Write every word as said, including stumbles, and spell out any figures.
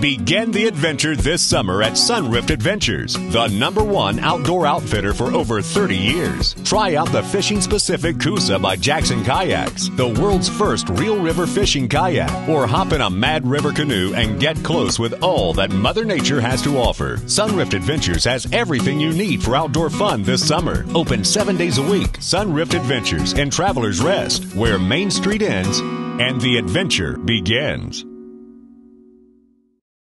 Begin the adventure this summer at Sunrift Adventures, the number one outdoor outfitter for over thirty years. Try out the fishing-specific Coosa by Jackson Kayaks, the world's first real river fishing kayak, or hop in a Mad River canoe and get close with all that Mother Nature has to offer. Sunrift Adventures has everything you need for outdoor fun this summer. Open seven days a week. Sunrift Adventures in Travelers Rest, where Main Street ends and the adventure begins.